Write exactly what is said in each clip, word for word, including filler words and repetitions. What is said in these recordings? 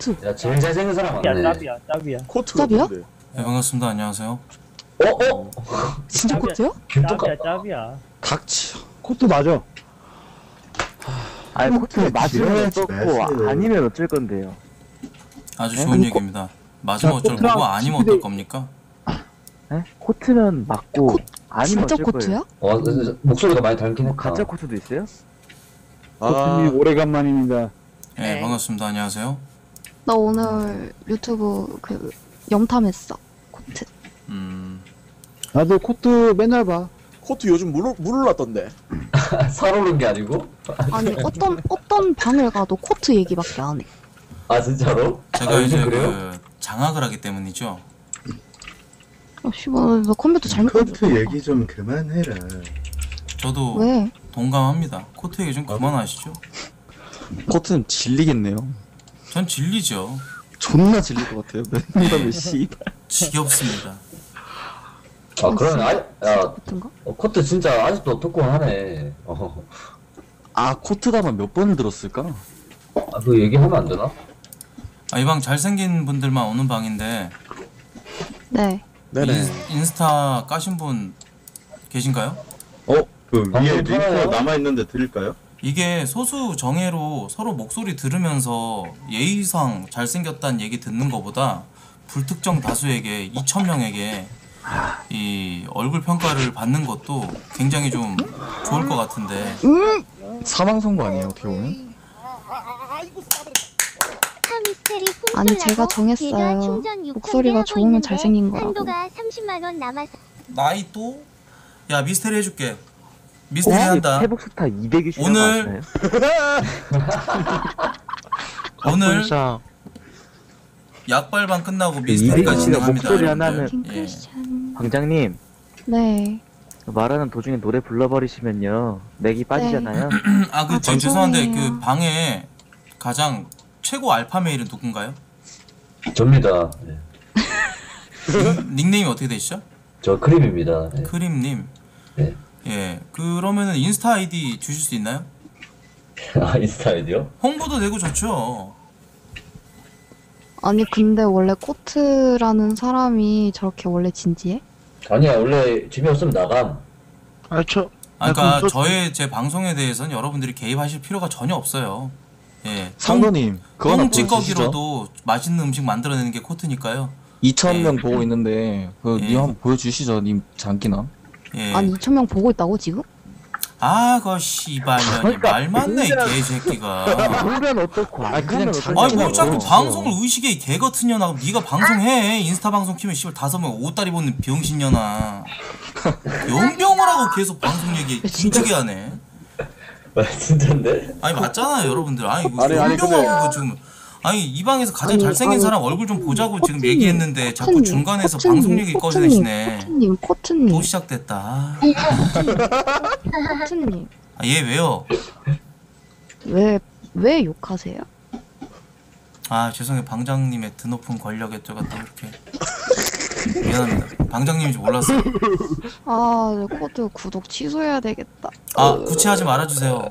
코트. 야 제일 잘생긴 사람 맞네. 야 짭이야 짭이야. 코트가 뭔데? 네 반갑습니다. 안녕하세요. 어? 어? 진짜 코트야? 짭이야 짭이야. 각치. 코트 맞아. 아니 코트 맞으면 썼고 아니면 어쩔 건데요? 아주 좋은 얘기입니다. 맞으면 어쩔 거고 아니면 어떨 겁니까? 에? 코트는 맞고 아니면 어쩔 거예요. 진짜 코트야? 어 목소리가 많이 닮긴 했다. 가짜 코트도 있어요? 코트님 오래간만입니다. 네, 네 반갑습니다. 안녕하세요. 나 오늘 유튜브 그 염탐했어 코트. 음 나도 코트 맨날 봐. 코트 요즘 물 올랐던데. 살 오른 게 아니고? 아니 어떤 어떤 방을 가도 코트 얘기밖에 안 해. 아 진짜로? 제가 아, 이제 그 장악을 하기 때문이죠. 아 씨발 나 컴퓨터 잘못. 코트 얘기 좀 그만해라. 저도 왜? 동감합니다. 코트 얘기 좀 그만하시죠. 코트는 질리겠네요. 전 질리죠. 존나 질릴 것 같아요. 맨날 씨발 지겹습니다. 아 그러면 아, 야 어, 코트 진짜 아직도 토크온하네. 어. 아 코트다만 몇 번을 들었을까? 아 그 얘기하면 안 되나? 아 이 방 잘생긴 분들만 오는 방인데. 네. 네네. 인, 인스타 까신 분 계신가요? 어 그 위에 링크 남아 있는데 드릴까요? 이게 소수 정예로 서로 목소리 들으면서 예의상 잘생겼다는 얘기 듣는 거보다 불특정 다수에게 이천 명에게 이 얼굴 평가를 받는 것도 굉장히 좀 좋을 것 같은데. 음! 사망 선고 아니에요 어떻게 보면? 아니 제가 정했어요. 목소리가 좋으면 잘생긴 거라고. 나이도? 야 미스테리 해줄게. 미스테리 오, 한다. 회복스타 이백이십. 오늘 오늘 약발방 끝나고 미스테리가 진행합니다. 목소리 하나는 예. 방장님. 네. 말하는 도중에 노래 불러버리시면요 맥이 빠지잖아요. 네. 아 그 아, 죄송한데 그 방에 가장 최고 알파 메일은 누군가요? 접니다. 네. 닉네임이 어떻게 되시죠? 저 크림입니다. 네. 크림님. 네. 예, 그러면은 인스타 아이디 주실 수 있나요? 아 인스타 아이디요? 홍보도 되고 좋죠. 아니 근데 원래 코트라는 사람이 저렇게 원래 진지해? 아니야 원래 재미없으면 나감. 아 저. 아, 그러니까 저의 제 방송에 대해서는 여러분들이 개입하실 필요가 전혀 없어요. 예. 상도님 그거 똥찌꺼기로도 맛있는 음식 만들어내는 게 코트니까요. 이천 명 예. 보고 있는데 그 님 예. 한번 보여주시죠 님 장기나. 예. 아니 이천 명 보고 있다고 지금? 아 거 씨발년 그러니까, 말 맞네 이 개새끼가. 돌변 어떻고? 아 그냥 아니 뭐 자꾸 방송을 의식해 이 개같은 년아. 네가 방송해 인스타 방송 키면 씨발 다섯 명 오다리 보는 병신년아. 연병을 하고 계속 방송 얘기 진짜게 하네. 진짜인데? 아니 맞잖아 여러분들. 아니 연병하고 지금. 아니 이 방에서 가장 아니, 잘생긴 아니, 사람 얼굴 좀 보자고 코트님, 지금 얘기했는데 코트님, 자꾸 중간에서 코트님, 방송 얘기 꺼내시네. 코트님, 코트님. 또 시작됐다. 코트님. 아, 얘 왜요? 왜, 왜 욕하세요? 아 죄송해요 방장님의 드높은 권력에 제가 또 이렇게 미안합니다. 방장님인지 몰랐어요. 아 코트 구독 취소해야 되겠다. 아 구체하지 말아주세요.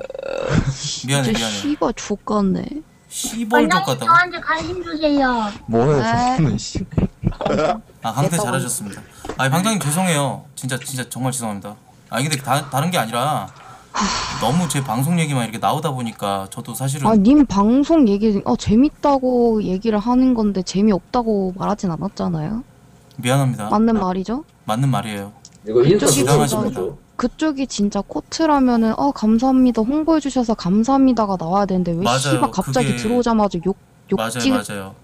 미안해 미안해. 씨가 족같네. 시벌족 같다고? 저한테 관심 주세요. 뭐야 저는 씨. 아 강퇴 잘하셨습니다. 아니 방장님 죄송해요. 진짜 진짜 정말 죄송합니다. 아니 근데 다, 다른 게 아니라 너무 제 방송 얘기만 이렇게 나오다 보니까 저도 사실은 아 님 방송 얘기 어 재밌다고 얘기를 하는 건데 재미없다고 말하진 않았잖아요. 미안합니다. 맞는 말이죠? 맞는 말이에요. 이거 인터뷰 하시죠. 그쪽이 진짜 코트라면은 어 감사합니다 홍보해 주셔서 감사합니다가 나와야 되는데 왜 씨발 갑자기 그게... 들어오자마자 욕 욕 맞아요 찌... 맞아요.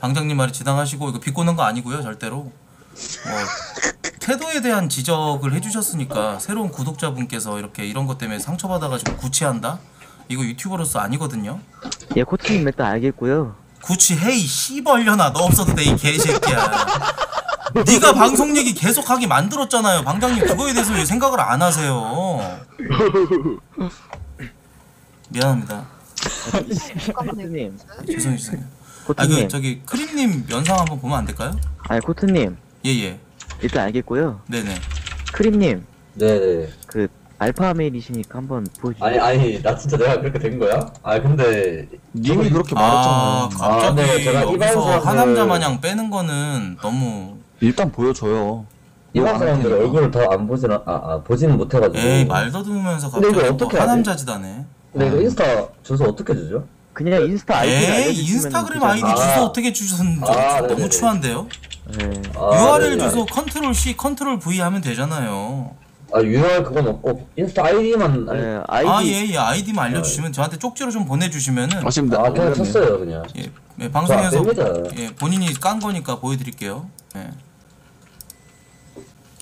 방장님 말이 지당하시고 이거 비꼬는 거 아니고요 절대로. 어, 태도에 대한 지적을 해주셨으니까 새로운 구독자분께서 이렇게 이런 것 때문에 상처받아가지고 구치한다? 이거 유튜버로서 아니거든요. 예 코트님 일단 알겠고요. 구치해 이 씨벌려나 너 없어도 돼 이 개새끼야. 네가 방송 얘기 계속하게 만들었잖아요. 방장님 그거에 대해서 왜 생각을 안 하세요? 미안합니다. 코트님 죄송해주세요. 코트님 아, 그, 저기 크림님 면상 한번 보면 안 될까요? 아니 코트님 예예 예. 일단 알겠고요. 네네 크림님 네네 그 알파 메일이시니까 한번 보여주세요. 아니 아니 나 진짜 내가 그렇게 된 거야? 아 근데 님이 저는... 그렇게 말했잖아. 아, 갑자기 아, 제가 여기서 하남자 마냥 빼는 거는 너무 일단 보여줘요. 일반 사람들 얼굴을 더 안 보진 아, 아 보지는 못해가지고. 에이 말 더듬으면서 갑자기 근데 이거 어떻게 하남자지다네. 근데 이거 인스타 주소 어떻게 주죠? 그냥 인스타 아이디를 알려주시면 에이 인스타그램 아이디 주소 아. 어떻게 주셨는지 아, 너무 추한데요? 네. 아, 유알엘 네네. 주소 컨트롤 씨, 컨트롤 브이 하면 되잖아요. 아 유알엘 그건 없고 인스타 아이디만 알... 네, 아이디. 아 예, 예 아이디만 알려주시면 저한테 쪽지로 좀 보내주시면은 맞습니다. 아 그냥 쳤어요 그냥. 예, 예 방송에서 예, 본인이 깐 거니까 보여드릴게요. 예.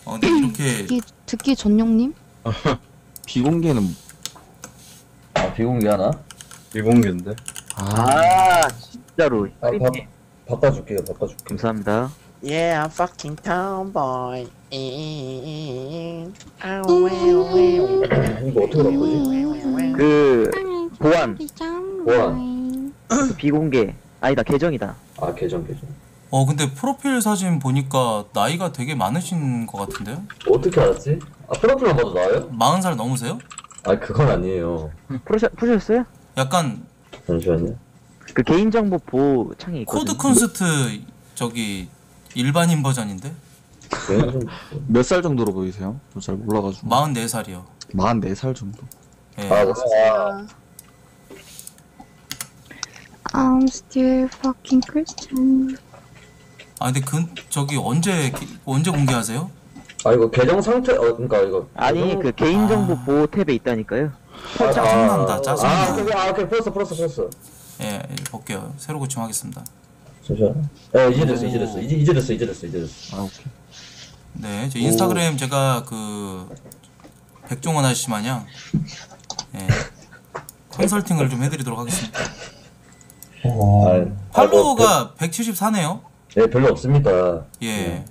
어, 근데 이렇게 듣기, 듣기 전용님? 비공개는 아 비공개 하나? 비공개인데. 아, 아 진짜로. 아, 바, 바꿔줄게요, 바꿔줄게. 감사합니다. Yeah, I'm fucking tomboy. 이거 어떻게 할 거지? 그 보안, 보안. 그 비공개. 아니다, 계정이다. 아 계정, 계정. 어 근데 프로필 사진 보니까 나이가 되게 많으신 것 같은데요? 어떻게 알았지? 아 프로필만 봐도 나아요? 마흔 살 넘으세요? 아 그건 아니에요. 프로셔, 프로셨어요? 약간 잠시만요. 그 개인정보 보호 창이 있거든요. 코드 콘서트 저기 일반인 버전인데? 몇 살 정도로 보이세요? 저 잘 몰라가지고. 마흔네 살이요. 마흔네 살 정도. 네. 아, 아. I'm still fucking Christian. 아 근데 그 저기 언제 언제 공개하세요? 아 이거 계정 상태 어 그러니까 이거 아니 계정... 그 개인정보 아... 보호 탭에 있다니까요. 아, 짜증난다. 아, 짜증난다. 아, 오케이, 아, 오케이. 풀었어, 풀었어, 풀었어. 예, 볼게요. 새로 고침하겠습니다. 잠시만. 예, 이제 됐어, 이제 됐어, 이제 이제 됐어, 이제 됐어, 이제 됐어. 아, 오케이. 네, 저 인스타그램 오. 제가 그 백종원 아저씨 마냥 예, 컨설팅을 좀 해드리도록 하겠습니다. 팔로워가 백칠십사네요. 네, 별로 없습니다. 예, 네.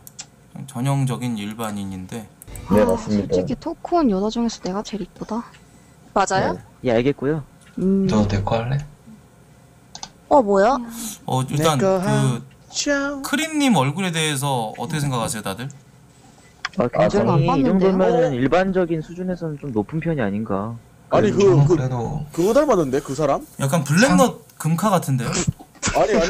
전형적인 일반인인데. 아, 네, 맞습니다. 솔직히 토크온 여자 중에서 내가 제일 이쁘다. 맞아요? 네. 예 알겠고요. 음... 너 데리고 할래? 어 뭐야? 어 일단 그 크림님 얼굴에 대해서 어떻게 생각하세요 다들? 아 굉장히 아, 이 정도면은 일반적인 수준에서는 좀 높은 편이 아닌가. 아니 그그 그, 그래도... 그거 닮았는데 그 사람? 약간 블랙넛 금카 같은데요? 아니 아니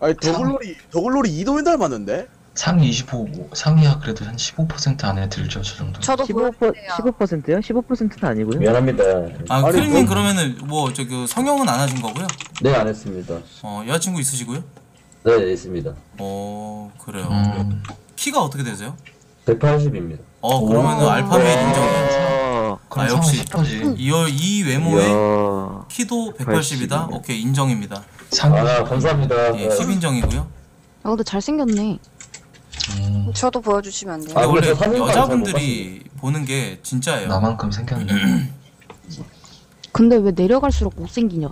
아니 더글로리 더글로리 이도현 닮았는데? 상위 이십오, 상위야 그래도 한 십오 퍼센트 안에 들죠 저 정도. 저도 십오 퍼센트요? 십오 퍼센트는 아니고요. 미안합니다. 아 크림님 그러면은 뭐 저기 성형은 안 하신 거고요? 네 안 했습니다. 어 여자친구 있으시고요? 네, 네 있습니다. 어 그래요. 음. 키가 어떻게 되세요? 백팔십입니다. 어 그러면은 알파벳 인정이에요. 아 역시 이, 이 외모에 이야. 키도 백팔십이다. 백팔십이네. 오케이 인정입니다. 상위. 아 감사합니다. 예, 십 인정이고요. 아 근데 잘 생겼네. 음. 저도 보여주시면 안 돼요? 아, 원래 여자분들이 보는 게 진짜예요. 나만큼 생겼네. 근데 왜 내려갈수록 못생기냐?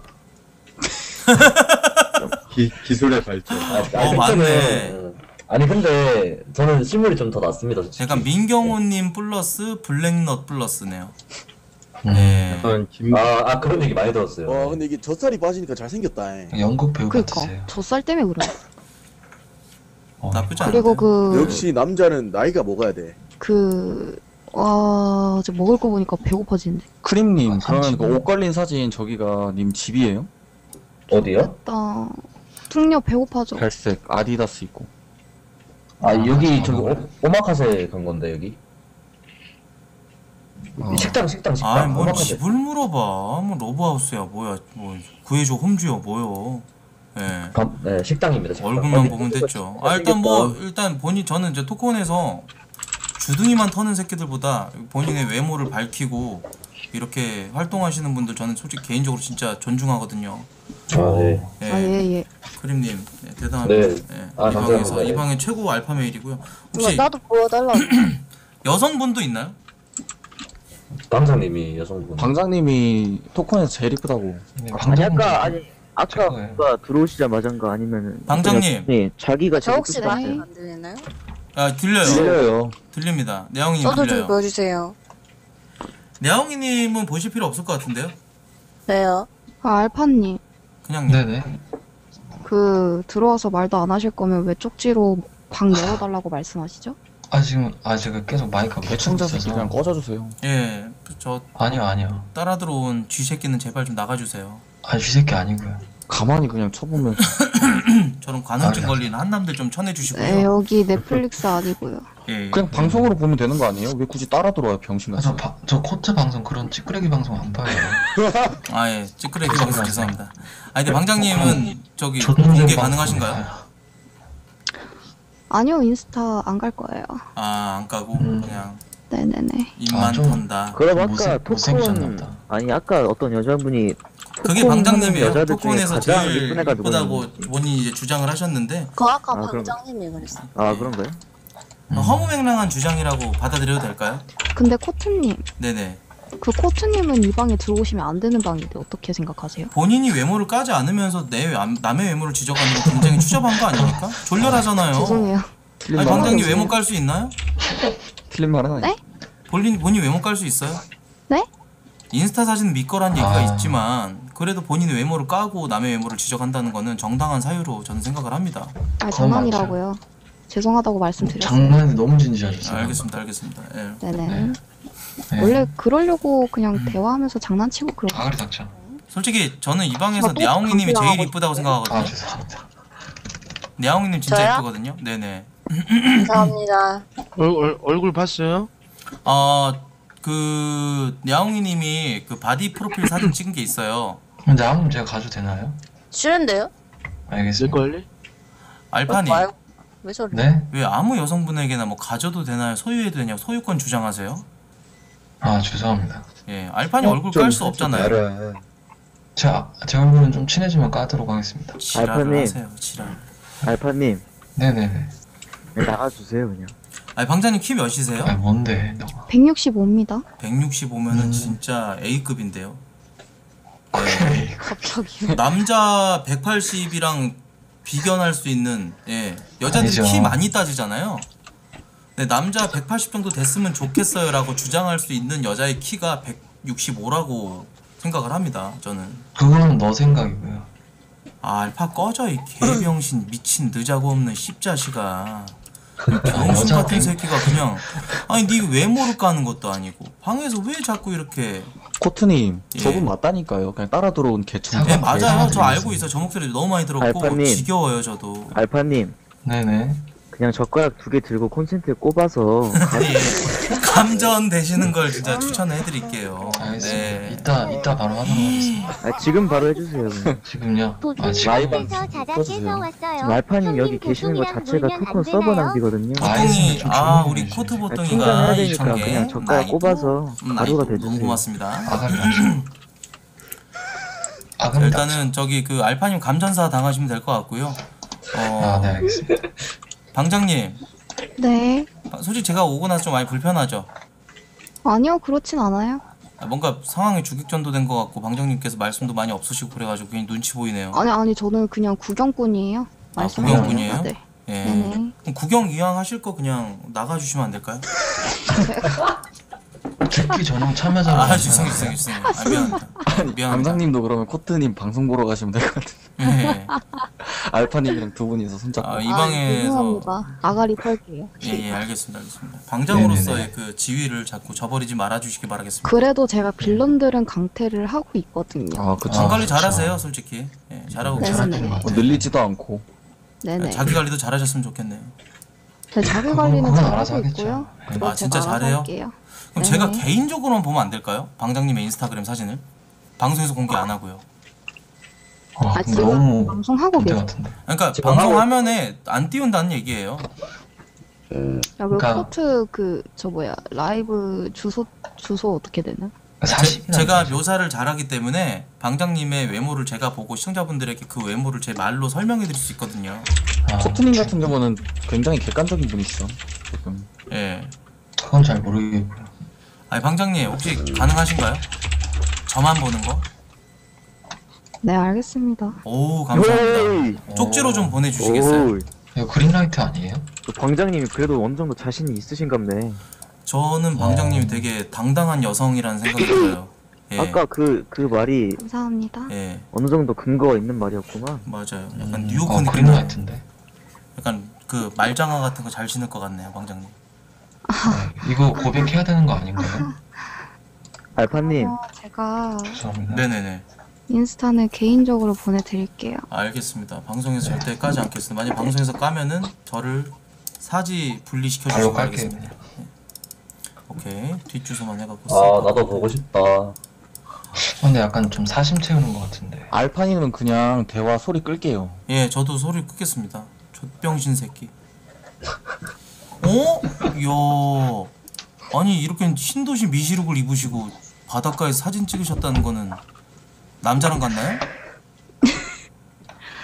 기, 기술의 발전. 아, 어 맞네. 아니 근데 저는 실물이 좀 더 낫습니다. 솔직히. 약간 민경호님 플러스 블랙넛 플러스네요. 네. 약간 김... 아, 아 그런 얘기 많이 들었어요. 와 근데 이게 젖살이 빠지니까 잘 생겼다. 연극 배우 그러니까, 같으세요. 젖살 때문에 그래. 나쁘지 않은데요? 그리고 그 역시 남자는 나이가 먹어야 돼. 그... 아... 지금 먹을 거 보니까 배고파지는데. 크림님, 아, 그러면 그 옷 걸린 사진 저기가 님 집이에요? 어디요? 맞다. 퉁녀 배고파져. 갈색 아디다스 입고. 아, 아 여기 저기 오, 오마카세 간 건데 여기? 아. 식당 식당 식당. 아니 뭔 집을 물어봐. 뭐 러브하우스야 뭐야. 뭐 구해줘 홈즈야 뭐요. 네. 감, 네, 식당입니다. 식당. 얼굴만 보면 됐죠. 아, 일단 뭐 일단 본인 저는 이제 토크온에서 주둥이만 터는 새끼들보다 본인의 외모를 밝히고 이렇게 활동하시는 분들 저는 솔직히 개인적으로 진짜 존중하거든요. 아, 네. 네. 아, 예, 예. 크림님, 네, 대단합니다. 네. 네. 아, 이 방에서 네. 이 방의 최고 알파 메일이고요. 혹시 나도 보여달라고. 여성분도 있나요? 방장님이 여성분. 방장님이 토크온에서 제일 이쁘다고. 네, 아니 아까 아니. 아까 누가 들어오시자마자인가 아니면은 방장님 네 자기가 저 혹시 라인 안 들리나요? 아 들려요 들려요 들립니다. 내영이님 들려요. 저도 좀 보여주세요. 내영이님은 보실 필요 없을 것 같은데요? 왜요? 아 알파님 그냥 네네 그 들어와서 말도 안 하실 거면 왜 쪽지로 방 열어달라고 말씀하시죠? 아 지금 아 제가 계속 마이크가 멈춰서 그냥 꺼져주세요. 예, 저 아니요 아니요. 따라 들어온 쥐새끼는 제발 좀 나가주세요. 아 쥐새끼 아니고요. 가만히 그냥 쳐보면 저런 관음증 걸린 한남들 좀 쳐내주시고요. 네, 여기 넷플릭스 아니고요. 예, 예. 그냥 방송으로 보면 되는 거 아니에요? 왜 굳이 따라 들어와요, 병신같이? 아, 저, 저 코트 방송 그런 찌끄레기 방송 안 봐요. 아 예, 찌끄레기 방송 죄송합니다. 아 근데 방장님은 저기 공개 가능하신가요? 아니요, 인스타 안 갈 거예요. 아, 안 가고 음. 그냥. 네네네. 입만 턴다. 아, 그럼 아까 토크온 아니 아까 어떤 여자분이 그게 방장님이에요. 토크온에서 제일 예쁘다고 본인이 이제 주장을 하셨는데. 그 아까 아, 방장님이 그랬어. 아 그런가요? 음. 허무맹랑한 주장이라고 받아들여도 될까요? 근데 코트님. 네네. 그 코트님은 이 방에 들어오시면 안 되는 방인데 어떻게 생각하세요? 본인이 외모를 까지 않으면서 내 남의 외모를 지적하는 게 굉장히 추접한 거 아닙니까? 졸렬하잖아요. 죄송해요. 아니 방장님 외모 깔 수 있나요? 틀린 말은 아니에요. 네? 본인, 본인 외모 깔 수 있어요? 네? 인스타 사진 믿거란 아... 얘기가 있지만 그래도 본인의 외모를 까고 남의 외모를 지적한다는 거는 정당한 사유로 저는 생각을 합니다. 아 저만이라고요? 죄송하다고 말씀드렸어요. 장난이 너무 진지하셨어요. 아, 알겠습니다. 알겠습니다. 예. 네네. 네. 네. 원래 그러려고 그냥 음. 대화하면서 장난치고 그런 거. 아, 그래 닥쳐. 솔직히 저는 이 방에서 냐옹이님이 제일 이쁘다고 생각하거든요. 아 죄송합니다. 냐옹이님 진짜 이쁘거든요. 네네. 감사합니다. 얼굴 얼굴 봤어요? 어, 그 냐옹이님이 그 바디 프로필 사진 찍은 게 있어요. 냐옹님 제가 가도 되나요? 싫은데요? 알겠습니다. 걸리? 알파님. 어, 왜 저래? 네? 왜 아무 여성분에게나 뭐 가져도 되나요? 소유해도 되냐? 소유권 주장하세요? 아 죄송합니다. 예, 알파님 어, 얼굴 깔 수 없잖아요. 자, 제 얼굴은 좀 친해지면 까도록 하겠습니다. 알파님, 하세요, 지랄. 알파님. 네네네. 네, 나가주세요 그냥. 아니 방장님 키 몇이세요? 아 뭔데? 백육십오입니다. 백육십오면은 음. 진짜 A급인데요. 네. 갑자기. 남자 백팔십이랑 비견할 수 있는 예 여자들이 아니죠. 키 많이 따지잖아요. 네, 남자 백팔십 정도 됐으면 좋겠어요 라고 주장할 수 있는 여자의 키가 백육십오라고 생각을 합니다. 저는 그건 너 생각이고요. 아 알파 꺼져 이 개병신 미친 느자고 없는 십자식아. 병신 같은 새끼가 그냥 아니 네 외모를 까는 것도 아니고 방에서 왜 자꾸 이렇게 코트님 예. 저분 맞다니까요. 그냥 따라 들어온 개충. 네 맞아요. 저 알고 있어. 저 목소리 너무 많이 들었고 알파님. 지겨워요 저도. 알파님 네네 그냥 젓가락 두 개 들고 콘센트에 꼽아서 예. 감전 되시는 걸 진짜 추천해드릴게요. 알겠습니다. 네. 이따 이따 바로 하는 거겠습니다. 아, 지금 바로 해주세요. 지금요? 아 지금 지금 알파님 여기 계시는 거 자체가 토크온 서버 낭비거든요. 보통이 아, 아 우리 코트 보통이가 이천 개 그냥 젓가락 꼽아서 바로가 되죠. 너무 고맙습니다. 아, 아, 일단은 저기 그 알파님 감전사 당하시면 될 것 같고요. 어... 아 네 알겠습니다. 방장님. 네. 솔직히 제가 오고 나서 좀 많이 불편하죠? 아니요, 그렇진 않아요. 뭔가 상황이 주객전도된 것 같고 방장님께서 말씀도 많이 없으시고 그래가지고 그냥 눈치 보이네요. 아니 아니 저는 그냥 구경꾼이에요. 아 구경꾼이에요? 네. 예. 네네. 그럼 구경 이왕 하실 거 그냥 나가주시면 안 될까요? 듣기 전용 참여자로. 아 죄송해요, 죄송해요. 아, 미안합니다. 미안합니다. 방장님도 그러면 코트님 방송 보러 가시면 될 것 같은데. 네. 알파님이랑 두 분이서 손잡고. 아, 이 방에서. 아, 아가리 털게요. 예, 예, 알겠습니다, 알겠습니다. 방장으로서의 네네네. 그 지위를 자꾸 저버리지 말아주시기 바라겠습니다. 그래도 제가 빌런들은 강퇴를 하고 있거든요. 아, 그쵸. 아, 관리 잘하세요, 솔직히. 예, 잘하고 잘하는 것 같아요. 늘리지도 않고. 네네. 자기 관리도 잘하셨으면 좋겠네요. 네, 자기 관리는 잘하고 있고요. 아, 진짜 잘해요. 할게요. 그럼 네. 제가 개인적으로만 보면 안 될까요? 방장님의 인스타그램 사진을? 방송에서 공개 안 하고요. 아, 아 지금 너무 방송하고 계세요. 그러니까 방송 화면에 안 띄운다는 얘기예요. 음, 야, 왜 그러니까... 코트 그 저 뭐야 라이브 주소 주소 어떻게 되나? 제, 제가 묘사를 잘하기 때문에 방장님의 외모를 제가 보고 시청자분들에게 그 외모를 제 말로 설명해 드릴 수 있거든요. 아, 코트님 같은 경우는 굉장히 객관적인 분이시죠. 조금. 예. 그건 잘 모르겠고요. 아니 방장님 혹시 가능하신가요? 저만 보는 거? 네 알겠습니다. 오 감사합니다. 오이! 쪽지로 좀 보내주시겠어요? 이거 그린라이트 아니에요? 방장님이 그래도 어느 정도 자신이 있으신갑네. 저는 방장님이 오. 되게 당당한 여성이라는 생각이 들어요. 예. 아까 그, 그 말이 감사합니다. 예. 어느 정도 근거가 있는 말이었구만. 맞아요. 약간 뉴욕 음. 어, 그린라이트인데 약간 그 말장화 같은 거 잘 신을 것 같네요 방장님. 이거 고백해야 되는 거 아닌가요? 알파님. 어, 제가 죄송합니다. 네네네. 인스타는 개인적으로 보내드릴게요. 알겠습니다. 방송에서 네. 절대 까지 않겠습니다. 만약 방송에서 까면은 저를 사지 분리시켜주시면 알겠습니다. 네. 오케이. 뒷주소만 해갖고. 아 나도 보고 싶다. 근데 약간 좀 사심 채우는 것 같은데. 알파님은 그냥 대화 소리 끌게요. 예, 저도 소리 끄겠습니다. 좆병신 새끼. 어? 야, 아니 이렇게 신도시 미시룩을 입으시고 바닷가에서 사진 찍으셨다는 거는 남자랑 같나요?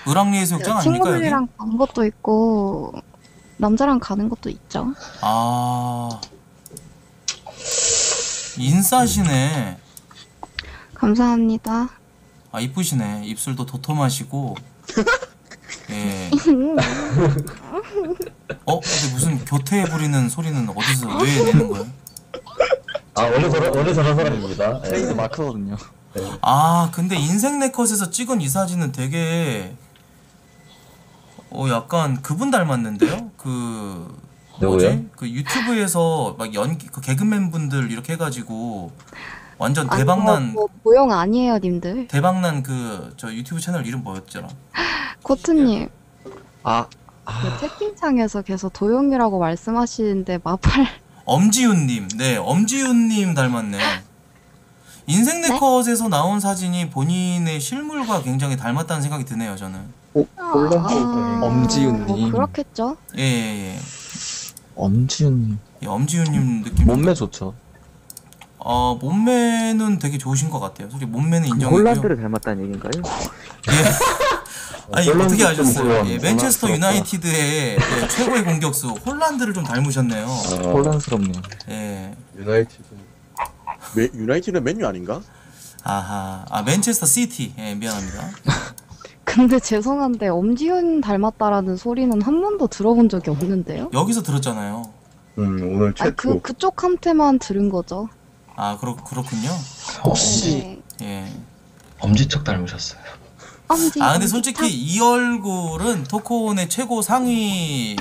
을왕리 해수욕장 아닙니까? 친구들이랑 여기? 가는 것도 있고 남자랑 가는 것도 있죠. 아, 인싸시네. 감사합니다. 아 이쁘시네. 입술도 도톰하시고. 예. 어? 근데 무슨 교태 부리는 소리는 어디서 왜 내는 거예요? 아 원래 저런 원래 저런 사람입니다. 트레이드 마크거든요. 네. 아 근데 인생 네컷에서 찍은 이 사진은 되게 어 약간 그분 닮았는데요? 그 뭐지? 누구야? 그 유튜브에서 막 연기 그 개그맨 분들 이렇게 해가지고. 완전 대박난 뭐, 뭐 모형 아니에요 님들. 대박난 그 저 유튜브 채널 이름 뭐였더라? 코트님. 아, 아. 그 채팅창에서 계속 도용이라고 말씀하시는데 마팔. 엄지윤님. 네 엄지윤님 닮았네. 인생네컷에서 네? 나온 사진이 본인의 실물과 굉장히 닮았다는 생각이 드네요 저는. 오, 몰라. 아, 엄지윤님. 뭐 그렇겠죠. 예예예. 예, 예. 엄지윤님. 예, 엄지윤님 느낌. 몸매 좋죠. 어 몸매는 되게 좋으신 것 같아요. 솔직히 몸매는 인정이고요. 홀란드를 닮았다는 얘긴가요? 예. 아니 어떻게 아셨어요? 예, 맨체스터 유나이티드의 예, 최고의 공격수 홀란드를 좀 닮으셨네요. 아, 혼란스럽네요. 예. 유나이티드. 메, 유나이티드는 맨유 아닌가? 아하. 아 맨체스터 시티. 예 미안합니다. 근데 죄송한데 엄지윤 닮았다라는 소리는 한 번도 들어본 적이 없는데요? 여기서 들었잖아요. 음 오늘 최초. 아, 그 그쪽한테만 들은 거죠. 아 그렇 그렇군요. 혹시 네. 예 엄지척 닮으셨어요. 엄지, 아 근데 솔직히 엄지척. 이 얼굴은 토크온의 최고 상위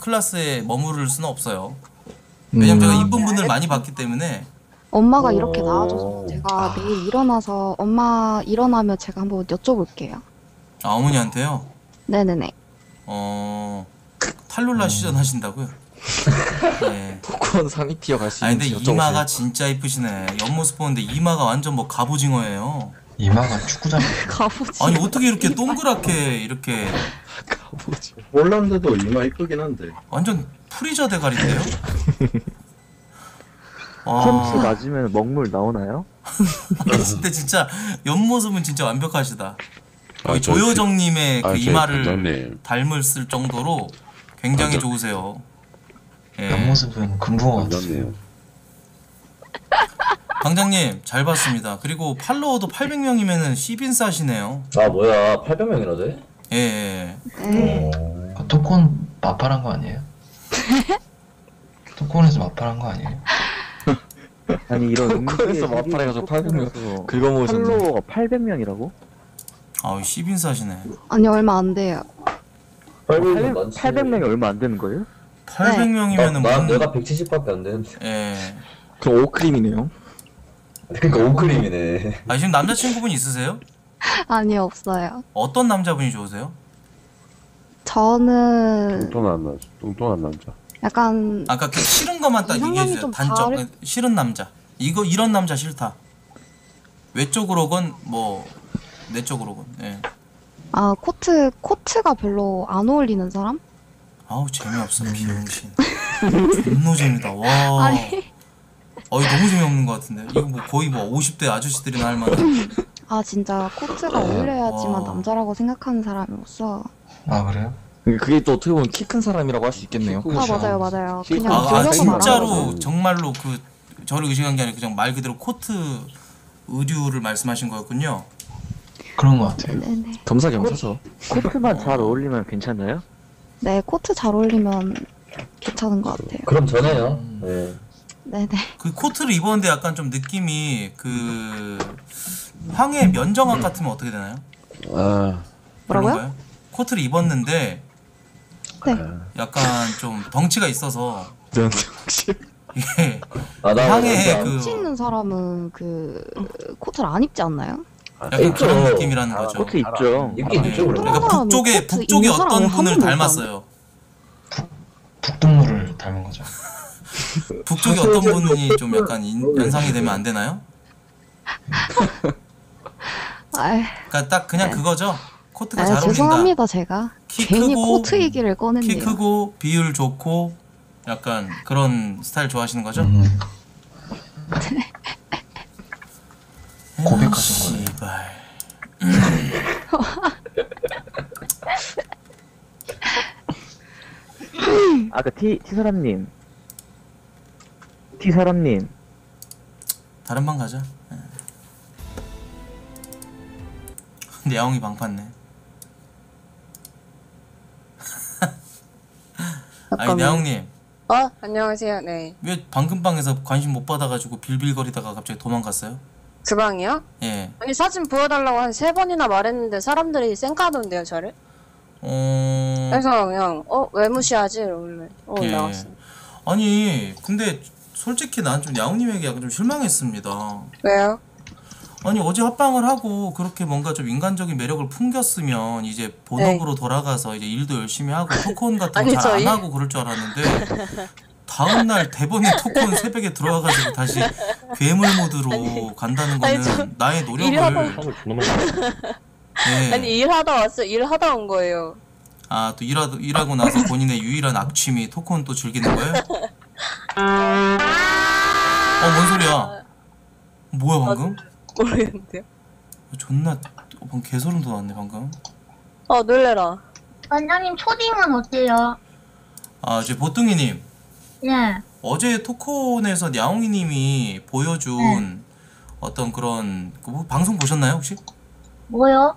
클래스에 머무를 수는 없어요. 왜냐면 음. 제가 이쁜 분들 많이 봤기 때문에. 엄마가 오. 이렇게 나와줘서 제가 매일 일어나서 엄마 일어나면 제가 한번 여쭤볼게요. 아 어머니한테요? 네네네. 어 탈룰라 음. 시전 하신다고요? 네. 토크온 상위 티어 갈 수 있는. 아니 근데 이마가 오세요. 진짜 이쁘시네. 옆모습 보는데 이마가 완전 뭐 갑오징어예요. 이마가 축구장. 갑오징어. 아니 어떻게 이렇게 이마. 동그랗게 이렇게. 갑오징어. 홀란드도 이마 이쁘긴 한데. 완전 프리저 대가리인데요? 펌프 맞으면 먹물 나오나요? 근데 진짜 옆모습은 진짜 완벽하시다. 아, 조효정님의 아, 그 이마를 부담님. 닮았을 정도로 굉장히 아, 좋으세요. 예. 옆모습은 금붕어 같았어요. 방장님 잘 봤습니다. 그리고 팔로워도 팔백 명이면은 씨빈싸시네요. 아 뭐야 팔백 명이라도? 예. 예. 음. 어, 토크온 마팔한 거 아니에요? 토크온에서 마팔한 거 아니에요? 아니 이런 토크온에서 마팔해가지고 팔백 명 긁어모으셨네. 팔로워가 팔백 명이라고? 아우 씨빈싸시네. 아니 얼마 안 돼요. 팔백 명이 얼마 안 되는 거예요? 팔백 명이면은 나, 나 문... 내가 백칠십밖에 안 되는데. 예. 그럼 오크림이네요. 그러니까 오크림이네. 아 지금 남자친구분 있으세요? 아니 없어요. 어떤 남자분이 좋으세요? 저는 뚱뚱한 남자. 뚱뚱한 남자. 약간 아까 그 싫은 것만 딱 얘기해 주세요. 단점. 다를... 싫은 남자. 이거 이런 남자 싫다. 외적으로건 뭐 내적으로건. 예. 아 코트 코트가 별로 안 어울리는 사람? 아우 재미없어 비용신. 너무 재밌다. 와. 아니. 어 이거 너무 재미없는 것 같은데. 이거 뭐 거의 뭐 오십 대 아저씨들이나 할 만한. 아 진짜 코트가 어울려야지만 와. 남자라고 생각하는 사람이었어. 아 그래요? 그게 또 어떻게 보면 키 큰 사람이라고 할 수 있겠네요. 아 맞아요 맞아요. 그냥 아, 아 진짜로 말하거든. 정말로 그 저를 의식한 게 아니라 그냥 말 그대로 코트 의류를 말씀하신 거였군요. 그런 것 같아요. 네네. 겸사겸사서. 코트만 잘 어울리면 괜찮나요? 네, 코트 잘 어울리면 괜찮은 것 같아요. 그럼 저네요. 네. 네네. 그 코트를 입었는데 약간 좀 느낌이 그 황해 면정학 같으면 어떻게 되나요? 아. 뭐라고요? 코트를 입었는데 네. 약간 좀 덩치가 있어서. 덩치. 아, 향에 그 코트 입는 사람은 그 코트를 안 입지 않나요? 약간 아, 그런 느낌이라는 거죠. 코트 입죠. 입긴 입죠. 그러니까 북쪽에 북쪽에 어떤 분을 닮았어요. 북동물을 닮은 거죠. 북쪽에 어떤 분이 좀 약간 인, 연상이 되면 안 되나요? 그러니까 딱 그냥 네. 그거죠. 코트가 아, 잘 어울린다. 죄송합니다 제가. 키 괜히 크고, 코트 얘기를 꺼냈네요. 키 크고 비율 좋고 약간 그런 스타일 좋아하시는 거죠? 음. 고백하신 거네. 음. 아까 티 티사람님, 티사람님. 다른 방 가자. 근데 야옹이 방팠네. 아니 야옹님. 어? 안녕하세요. 네. 왜 방금 방에서 관심 못 받아가지고 빌빌거리다가 갑자기 도망갔어요? 그 방이요? 예. 아니 사진 보여달라고 한 세 번이나 말했는데 사람들이 쌩까던데요 저를. 어... 그래서 그냥 어? 왜 무시하지? 이러길래 어 예. 나왔어요. 아니 근데 솔직히 난 좀 야옹님에게 약간 좀 실망했습니다. 왜요? 아니 어제 합방을 하고 그렇게 뭔가 좀 인간적인 매력을 풍겼으면 이제 본업으로 네. 돌아가서 이제 일도 열심히 하고 토크온 같은 거 잘 안 저희... 하고 그럴 줄 알았는데 다음날 대본이 토크온 새벽에 들어와가지고 다시 괴물 모드로 아니, 간다는 거는 아니, 저... 나의 노력을 일하다... 네. 아니 일하다 왔어요. 일하다 온 거예요. 아 또 일하 일하고 나서 본인의 유일한 악취미 토크온 또 즐기는 거예요? 어 뭔 소리야? 뭐야 방금? 아, 모르겠는데요. 존나 방금 개소름 돋았네 방금. 어 놀래라. 원장님 초딩은 어때요? 아 이제 보통이님. 네. 어제 토크온에서 야옹이님이 보여준 네. 어떤 그런 그, 방송 보셨나요 혹시? 뭐요?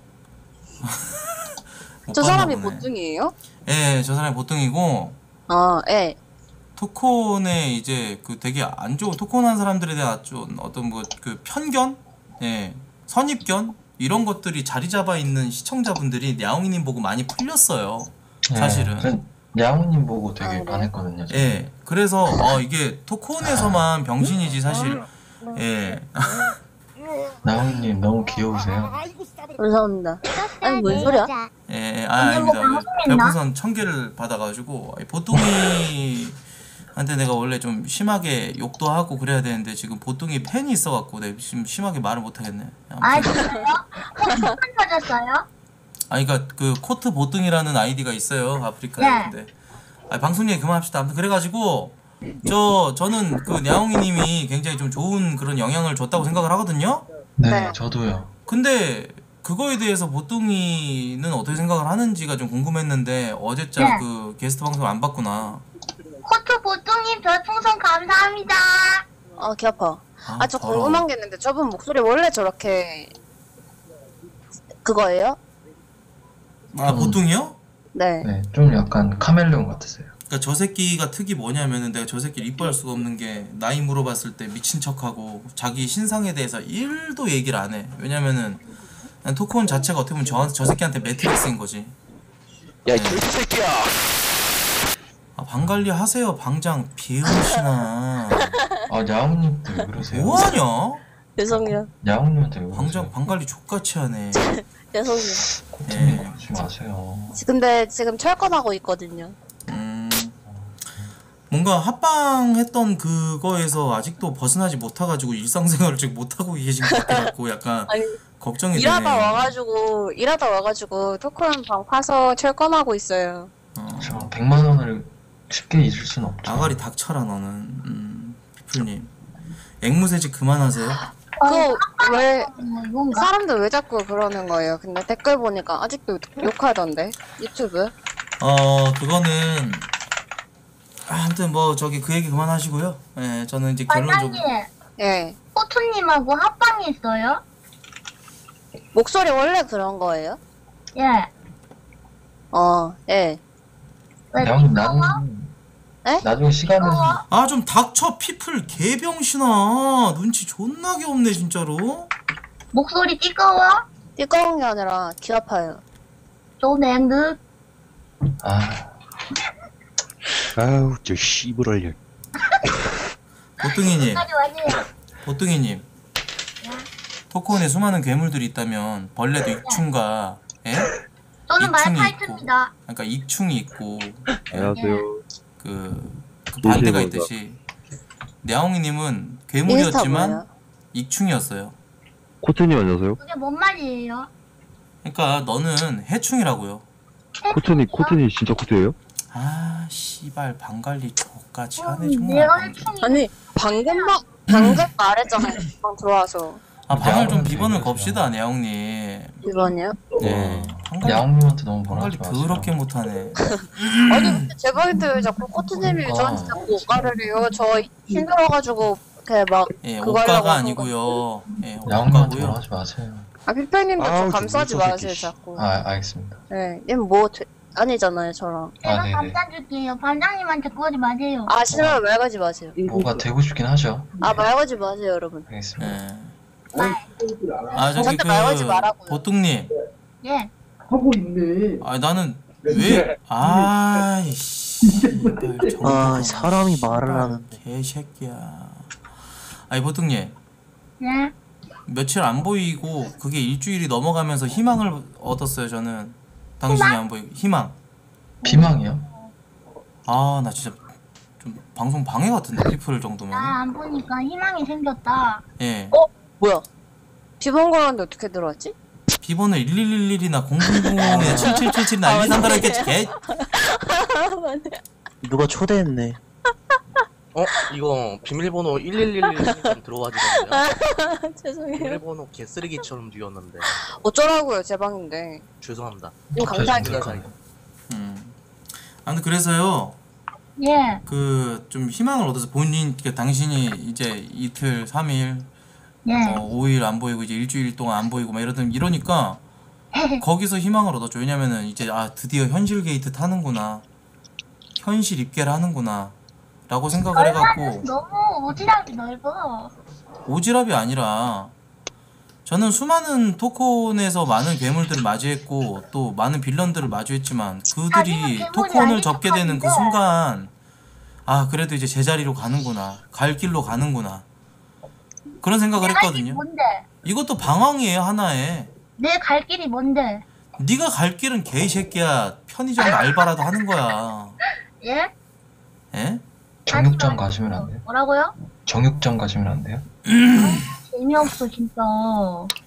저 사람이 보통이에요? 예, 저 사람이 보통이고. 어, 예. 토크온에 이제 그 되게 안 좋은 토크온한 사람들에 대한 어떤 뭐 그 편견? 예, 선입견 이런 것들이 자리 잡아 있는 시청자분들이 야옹이님 보고 많이 풀렸어요. 사실은. 예, 야옹이님 보고 되게 반했거든요. 저는. 예, 그래서 어, 이게 토크온에서만 병신이지 사실. 예. 야옹이님 너무 귀여우세요. 감사합니다. 아니 뭔 소리야? 예, 아, 아닙니다. 별풍선 천 개를 받아가지고 보통이. 근데 내가 원래 좀 심하게 욕도 하고 그래야 되는데 지금 보통이 팬이 있어갖고 내가 지금 심하게 말을 못하겠네. 아 진짜요? 코트 터졌어요? 아니 그러니까 그 코트 보통이라는 아이디가 있어요 아프리카에. 네. 아 방송 얘기 그만합시다. 아무튼 그래가지고 저 저는 그 야옹이님이 굉장히 좀 좋은 그런 영향을 줬다고 생각을 하거든요. 네, 네. 저도요. 근데 그거에 대해서 보통이는 어떻게 생각을 하는지가 좀 궁금했는데 어제자 네. 그 게스트 방송 안 봤구나. 코트 보통님 별풍선 감사합니다. 아 귀 아파. 아 저 궁금한 게 있는데 저분 목소리 원래 저렇게 그거예요? 아 보통이요? 네. 네 좀 약간 카멜레온 같으세요. 그러니까 저 새끼가 특이 뭐냐면은 내가 저 새끼를 이뻐할 수가 없는 게 나이 물어봤을 때 미친 척하고 자기 신상에 대해서 일도 얘기를 안 해. 왜냐면은 난 토크온 자체가 어떻게 보면 저, 저 새끼한테 매트릭스인 거지. 야 이 개새끼야. 아, 방 관리하세요, 방장. 비음신아. 아, 야옹님도 왜 그러세요? 뭐하냐? 죄송해요. 야옹님한테 왜 그러세요? 방장, 방 관리 족같이 하네. 죄송해요. 코트님 그러지 마세요. 근데 지금 철권하고 있거든요. 음... 뭔가 합방했던 그거에서 아직도 벗어나지 못해가지고 일상생활을 지금 못하고 계신 것 같고 약간 아니, 걱정이 일하다 되네. 와가지고, 일하다 와가지고 토크온 방 파서 철권하고 있어요. 어. 저 백만 원을 쉽게 잊을 순 없죠. 아가리 닥쳐라 너는. 음, 피플님 앵무새지 그만하세요. 그 왜 사람들 왜 자꾸 그러는 거예요? 근데 댓글 보니까 아직도 욕하던데 유튜브. 어 그거는 아무튼 뭐 저기 그 얘기 그만하시고요. 예 저는 이제 결론적으로 예 호투님하고 합방이 있어요? 목소리 원래 그런 거예요? 예. 어 예. 야옹님 나는 에? 나중에 시간을 아 좀 닥쳐 피플 개병신아. 눈치 존나게 없네 진짜로. 목소리 띠꺼워? 띠꺼운 게 아니라 귀 아파요. 좀 앵긋. 아 아우 저 씨부랄려. 보뚱이님, 보뚱이님, 토크온에 수많은 괴물들이 있다면 벌레도 익충과 예? 저는 말파이트입니다. 그러니까 익충이 있고, 안녕하세요. 그, 그 반대가 있듯이 냐옹이님은 괴물이었지만 익충이었어요. 코트님 안녕하세요. 그게 뭔 말이에요? 그러니까 너는 해충이라고요. 코트님, 코트님 진짜 코트예요? 아, 씨발 방관리 저까지 하네 정말. 아니 방금 막 방금 말했잖아요. 방 들어와서. 아 방을 좀 비번을 겁시다, 냐옹님. 비번이요? 네. 냐옹님한테 너무 방관리 더럽게 못하네. 아니 근데 제 방인데 왜 자꾸 코트님이 저한테 자꾸 옷가를 해요? 저 힘들어가지고 이렇게 막. 예, 옷가가 아니고요. 예, 냐옹님한테 하지 마세요. 아 피페님도 저 감싸지 마세요 자꾸. 아 알겠습니다. 네, 얘 뭐. 아니잖아요 저랑. 제가 아, 감싸줄게요. 반장님한테 꼬지 마세요. 아 싫어요. 말 걸지 마세요. 뭐가 되고 싶긴 하죠. 아 말 걸지 마세요 여러분. 알겠습니다. 네. 말. 아 저기 그 보통님. 예. 하고 있네. 아 나는 왜? 아이씨. 아 사람이 말을 하는데. 개새끼야. 아이 보통님. 예. 며칠 안 보이고 그게 일주일이 넘어가면서 희망을 얻었어요 저는. 당신이 안 보이고 희망 비망이요? 아 나 진짜 좀 방송 방해 같은데 피플 정도면 나 안 보니까 희망이 생겼다. 예. 어? 뭐야? 비번 걸었는데 어떻게 들어왔지? 비번을 일일일일이나 공공공공에 칠칠칠칠이나 일이삼 했겠지 개? 누가 초대했네. 어? 이거 비밀번호 일일일일 들어가지 않나요? 죄송해요. 비밀번호 개쓰레기처럼 뒤였는데 어쩌라고요 제 방인데. 죄송합니다. 감사합니다. 음. 아무튼 그래서요. 예. 그 좀 희망을 얻어서 본인, 그러니까 당신이 이제 이틀, 삼 일, 예. 어, 오 일 안 보이고 이제 일주일 동안 안 보이고 막 이러던 이러니까 거기서 희망을 얻었죠. 왜냐면은 이제 아 드디어 현실 게이트 타는구나. 현실 입계를 하는구나. 라고 생각을 해갖고 너무 오지랖이 넓어. 오지랖이 아니라 저는 수많은 토크온에서 많은 괴물들을 맞이했고 또 많은 빌런들을 마주했지만 그들이 토크온을 접게 되는 그 순간 아 그래도 이제 제자리로 가는구나, 갈 길로 가는구나 그런 생각을 했거든요. 뭔데? 이것도 방황이에요 하나의. 내 갈 길이 뭔데? 네가 갈 길은 개새끼야. 편의점 알바라도 하는 거야. 예? 예? 정육점 가시면 안 돼요? 뭐라고요? 정육점 가시면 안 돼요? 재미없어 진짜.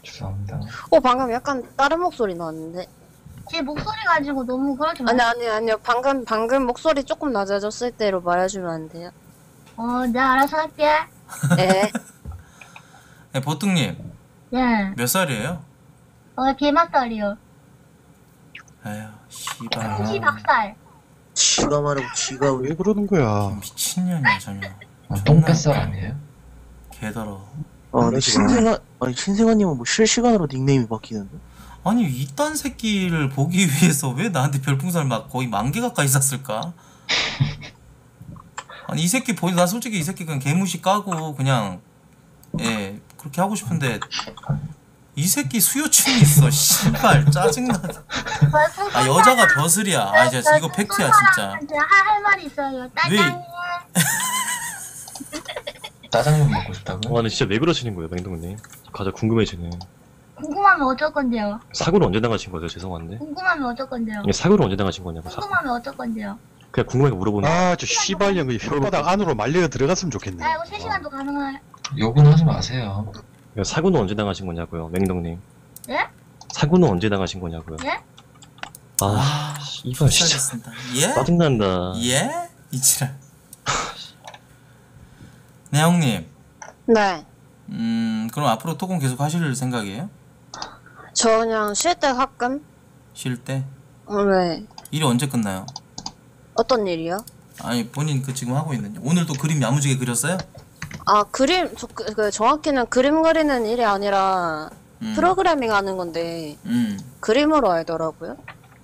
죄송합니다. 어 방금 약간 다른 목소리 나왔는데. 제 목소리 가지고 너무 그러지 마세요. 아니 아니 아니요. 방금 방금 목소리 조금 낮아졌을 때로 말해주면 안 돼요? 어, 네 알아서 할게. 네. 네 보통님. 네. 몇 살이에요? 어 개막살이요. 에휴 씨발. 혹시 박살. 지가 말하고 지가 왜 그러는 거야. 미친년이야 전혀. 아, 똥뱃살 아니에요? 개더러. 아니 신생아, 아니 신생아님은 뭐 실시간으로 닉네임이 바뀌는데. 아니 이딴 새끼를 보기 위해서 왜 나한테 별풍선을 막 거의 만 개 가까이 쐈을까? 아니 이 새끼 보니 나 솔직히 이 새끼 그냥 개무시 까고 그냥 예 그렇게 하고 싶은데. 이 새끼 수요증이 있어. 씨발 짜증나. 아 여자가 벼슬이야. 아 진짜 이거 팩트야 진짜. 할 말이 있어요. 따장면. 따장면 먹고 싶다고요? 와, 근데 진짜 왜 그러시는 거예요, 맹동님? 가자 궁금해지네. 궁금하면 어쩔 건데요? 사고를 언제 당하신 거죠? 죄송한데. 궁금하면 어쩔 건데요? 사고를 언제 당하신 거냐고. 궁금하면 어쩔 건데요? 그냥 궁금하게 물어보는. 아 저 씨발년 그 혓바닥 안으로 말려 들어갔으면 좋겠네. 아 이거 세 시간도 가능해요. 욕은 하지 마세요. 사고는 언제 당하신 거냐고요, 맹동님? 예? 사고는 언제 당하신 거냐고요? 예? 아, 이거 진짜 예? 짜증난다. 예? 이치랄. 네, 형님. 네. 음, 그럼 앞으로 토콘 계속 하실 생각이에요? 저 그냥 쉴 때 가끔. 쉴 때? 어, 네. 일이 언제 끝나요? 어떤 일이요? 아니, 본인 그 지금 하고 있는 일. 오늘 또 그림 야무지게 그렸어요? 아 그림 저, 그, 정확히는 그림 그리는 일이 아니라 음. 프로그래밍 하는 건데 음. 그림으로 알더라고요.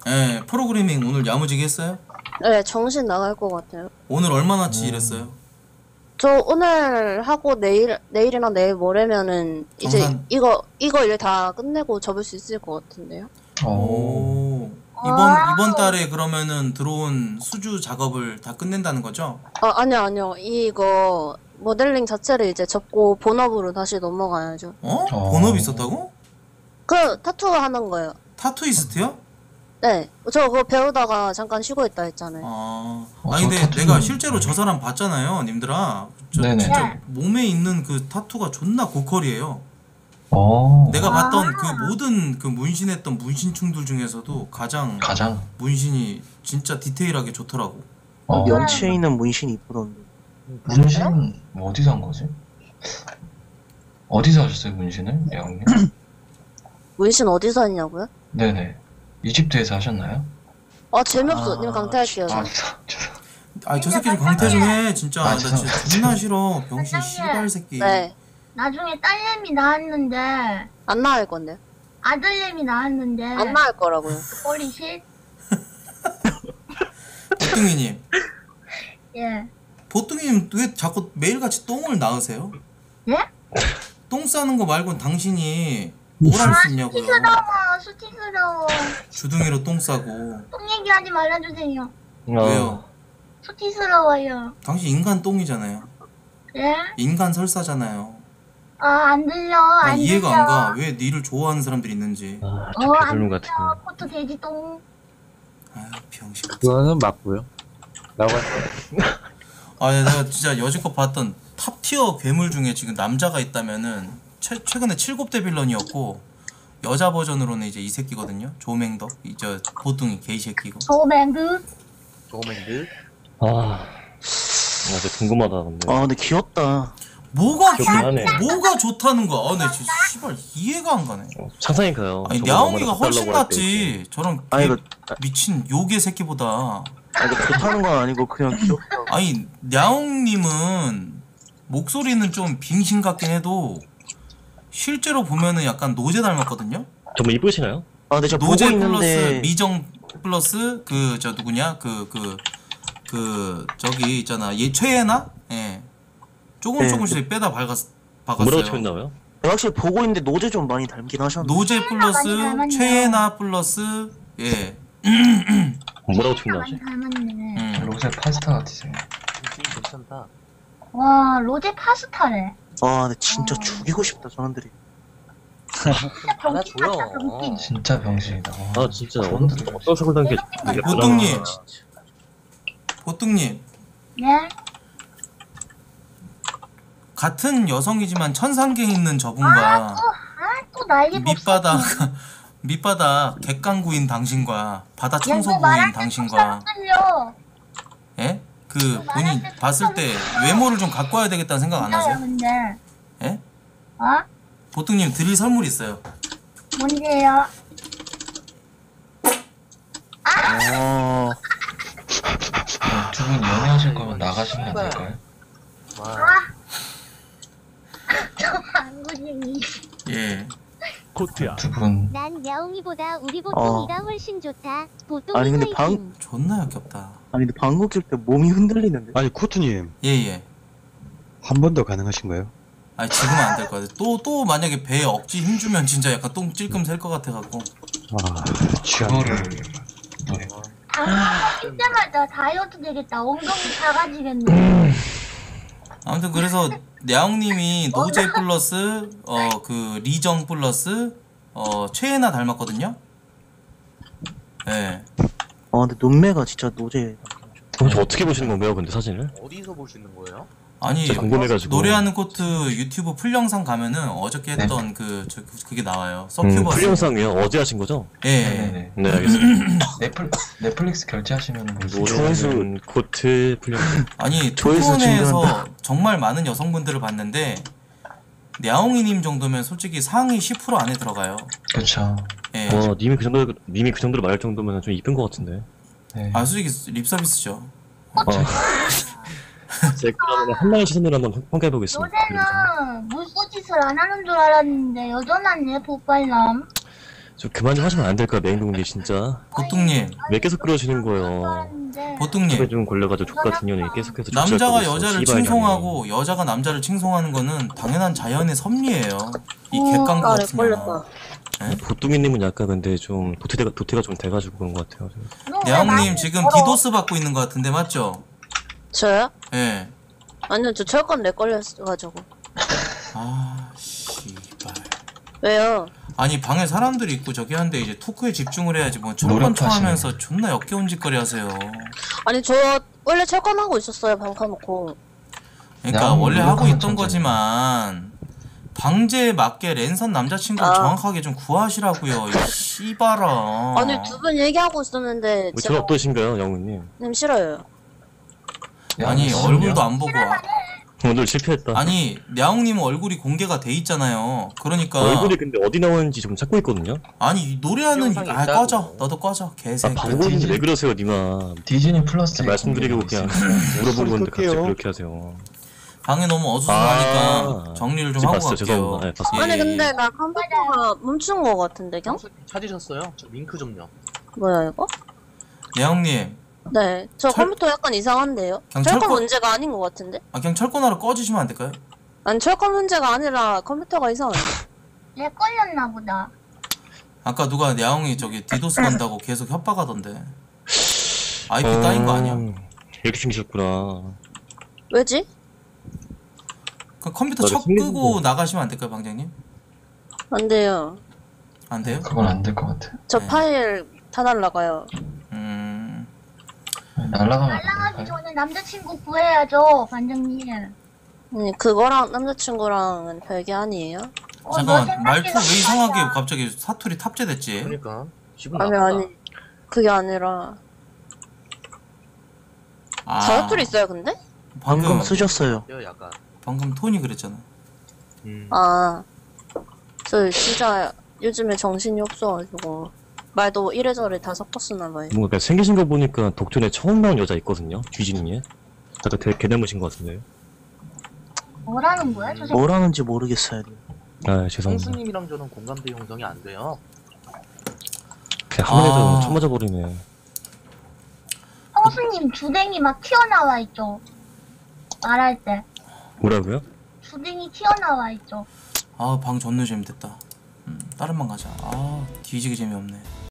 네 프로그래밍 오늘 야무지게 했어요? 네 정신 나갈 것 같아요. 오늘 얼마나치 음. 일했어요? 저 오늘 하고 내일 내일이나 내일 모레면은 이제 정산. 이거 이거 일 다 끝내고 접을 수 있을 것 같은데요. 오. 이번 이번 달에 그러면은 들어온 수주 작업을 다 끝낸다는 거죠? 아 아니요 아니요 이거 모델링 자체를 이제 접고 본업으로 다시 넘어가야죠. 어? 어. 본업이 있었다고? 그 타투 하는 거예요. 타투이스트요? 네, 저 그거 배우다가 잠깐 쉬고 있다 했잖아요. 아, 어, 아니 근데 타투는... 내가 실제로 저 사람 봤잖아요, 님들아. 저, 네네. 진짜 몸에 있는 그 타투가 존나 고퀄이에요. 어. 내가 봤던 그 모든 그 문신했던 문신충들 중에서도 가장 가장 문신이 진짜 디테일하게 좋더라고. 어. 면치에 있는 문신이 이쁘던데. 문신 어디서 한 거지? 어디서 하셨어요 문신을, 예왕님? 문신 어디서 했냐고요? 네네. 이집트에서 하셨나요? 아 재미없어. 님 강퇴할게요. 아, 아 저 새끼 좀 강퇴 좀 해. 진짜 나 진짜 존나 싫어. 병신 씨발 새끼. 네. 나중에 딸내미 낳았는데 안 낳을 건데. 아들내미 낳았는데 안 낳을 거라고요. 머리 실? 보뚱이님. 예. 보뚱이님 왜 자꾸 매일같이 똥을 낳으세요? 예? 똥 싸는 거 말고는 당신이 뭘 할 수 있냐고요. 아, 수치스러워. 주둥이로 똥 싸고. 똥 얘기하지 말아주세요. 어. 왜요? 수치스러워요. 당신 인간 똥이잖아요. 예? 인간 설사잖아요. 아, 안 들려. 안 들려. 이해가 안 가. 왜 니를 좋아하는 사람들이 있는지. 아, 저 개불문 같은 거. 코트 돼지 똥. 아유, 병신. 그거는 맞고요. 나고 할거야. 아, 내가 진짜 여지껏 봤던 탑티어 괴물 중에 지금 남자가 있다면은 최, 최근에 일곱 대 빌런이었고 여자 버전으로는 이제 이 새끼거든요. 조맹덕. 이제 보통이 개이 새끼고. 조맹덕. 조맹덕. 아. 나 진짜 궁금하다 근데. 아, 근데 귀엽다. 뭐가 귀엽네. 뭐가 좋다는 거야? 아, 나 진짜 씨발 이해가 안 가네. 어, 상상이 가요. 아니, 냐옹이가 훨씬 낫지. 저런 개, 아니, 그, 미친 요괴 새끼보다. 아니, 좋다는 건 아니고 그냥 귀엽다. 아니, 냐옹 님은 목소리는 좀 빙신 같긴 해도 실제로 보면은 약간 노제 닮았거든요? 정말 이쁘시나요? 아, 근데 저 노제 보고 플러스 있는데... 미정 플러스 그 저 누구냐? 그 그 그 그, 그 저기 있잖아. 얘 최애나? 예. 조금 네. 조금씩 빼다 박았, 박았어요. 뭐라고 표현나와요? 확실히 보고 있는데 노제 좀 많이 닮긴 하셨는데. 노제 플러스 최애나 플러스 예. 뭐라고 표현나오지? 음. 로제 파스타 같으세요. 괜찮다. 와, 로제 파스타래. 아, 근데 진짜 어... 죽이고 싶다, 사람들이. 받아줘요. 아, 진짜 병신이다. 아, 아 진짜. 어떤 속을 당겨. 보통님. 보통님. 네? 같은 여성이지만 천상계 있는 저분과. 아, 또, 아, 또 난리 밑바닥, 밑바닥 객강구인 당신과 바다 청소구인 당신과. 예? 그 본인 봤을 때 외모를 좀 갖고 와야 되겠다는 생각 안 하세요? 근데. 예? 어? 보통님 드릴 선물이 있어요. 뭔데요? 아! 두 분 연애하실 거면 나가시면 안 될까요? 와. 예. 코트야. 두 분. 난 야옹이보다 우리 보통이가 훨씬 좋다. 보통. 아니 근데 방 존나 역겹다. 아니 근데 방귀 낄 때 몸이 흔들리는데. 아니 코트님. 예예. 한 번 더 가능하신가요? 아니 지금은 안 될 것 같아. 또 또 만약에 배에 억지 힘 주면 진짜 약간 똥 찔끔 셀 것 같아 갖고. 아 취하를. 아 이때마다 다이어트 되겠다. 엉덩이 작아지겠네. 아무튼 그래서 냐옹님이 노제 플러스 어 그 리정 플러스 어 최애나 닮았거든요. 예. 네. 아 근데 눈매가 진짜 노제. 도대체 어떻게 보시는 건가요? 근데 사진을? 어디서 보시는 거예요? 아니 궁금해가지고. 노래하는 코트 유튜브 풀 영상 가면은 어저께 했던 네? 그 저, 그게 나와요. 서큐버. 음, 풀 영상이요? 어제 하신 거죠? 예. 네. 네 알겠습니다. 넷플 넷플릭스 결제하시면 조회수 코트 풀 영상. 아니 토크온에서 정말 많은 여성분들을 봤는데 냐옹이님 정도면 솔직히 상위 십 퍼센트 안에 들어가요. 그렇죠. 예. 와 님이 그 정도 님이 그 정도로 말할 정도면 좀 이쁜 것 같은데. 네. 아 솔직히 립 서비스죠. 어. 제 그러면 한 마리 시선으로 한번 평가해 보겠습니다. 요새는 물고짓을 안 하는 줄 알았는데 여전하네 폭발남. 저 그만 좀 하시면 안 될까 맹동님 진짜. 보통님 왜 계속 그러시는 거예요? 보통님 좀 걸려가지고 족같은 년이 계속해서 남자가 여자를 칭송하고 양이. 여자가 남자를 칭송하는 거는 당연한 자연의 섭리예요. 이 객관과 같은 거. 보통이님은 약간 근데 좀 도태가 도태가 좀 돼가지고 그런 것 같아요. 네, 양님 지금 디도스 받고 있는 것 같은데 맞죠? 저요? 예. 아니요, 저 철권 렉 걸려가지고. 아, 씨발. 왜요? 아니, 방에 사람들이 있고 저기 한데 이제 토크에 집중을 해야지. 뭐 철권 쳐하면서 존나 역겨운 짓거리 하세요. 아니, 저 원래 철권 하고 있었어요, 방 까놓고. 그러니까 원래 하고 있던 천천히. 거지만 방제에 맞게 랜선 남자친구를 아. 정확하게 좀 구하시라고요. 이 씨발아. 아니, 두 분 얘기하고 있었는데. 뭐, 제가 어떠신가요, 영훈님? 님 싫어요. 아니, 야, 얼굴도 안 보고. 아, 오늘 실패했다. 아니, 냐옹님은 얼굴이 공개가 돼 있잖아요. 그러니까 얼굴이 근데 어디 나오는지 좀 찾고 있거든요. 아니, 노래하는 아 꺼져. 너도 꺼져. 개새끼. 방송인데 왜 그러세요, 니마. 디즈니 플러스 말씀드리고 그냥 물어보는 건데 갑자기 그렇게 하세요. 방이 너무 어수선하니까 아 정리를 좀 하고 갈게요. 네, 예. 아니, 근데 나 컴퓨터가 멈춘 거 같은데, 경? 찾으셨어요? 저 링크 좀요. 뭐야 이거? 냐옹님. 네, 저 철... 컴퓨터 약간 이상한데요? 철권 철권 문제가 아닌 것 같은데? 아, 그냥 철권하러 꺼주시면 안 될까요? 아니, 철권 문제가 아니라 컴퓨터가 이상한데. 렉 걸렸나 보다. 아까 누가 냐옹이 저기 디도스 간다고 계속 협박하던데. 아이피 어... 따인 거 아니야? 이렇게 생기셨구나. 왜지? 그럼 컴퓨터 첫 끄고 나가시면 안 될까요, 방장님? 안 돼요. 안 돼요? 그건 안 될 것 같아. 저 네. 파일 다 날라가요. 음... 날라가면 날라가기 전에 남자친구 구해야죠, 반장님. 아니, 그거랑 남자친구랑은 별게 아니에요? 어, 잠깐만, 말투 왜 이상하게 갑자기 사투리 탑재됐지? 그러니까 기분 나쁘다. 아니, 아니, 그게 아니라 아. 사투리 있어요, 근데? 방금, 방금 쓰셨어요. 약간. 방금 톤이 그랬잖아. 음. 아, 저 진짜 요즘에 정신이 없어가지고 말도 이래저래 다 섞었으나 봐요. 뭔가 생기신 거 보니까 독전에 처음 나온 여자 있거든요? 뒤지는 애? 아까 되게 개념이신 거 같은데요? 뭐라는 거야? 저 뭐라는지 모르겠어요. 아, 죄송합니다. 형수님이랑 저는 공감대 형성이 안 돼요. 그냥 한 번에도 처 맞아버리네. 형수님 주댕이 막 튀어나와 있죠? 말할 때. 뭐라고요? 주댕이 튀어나와 있죠? 아, 방 존나 재밌겠다. 음, 다른 방 가자. 아, 뒤지게 재미없네.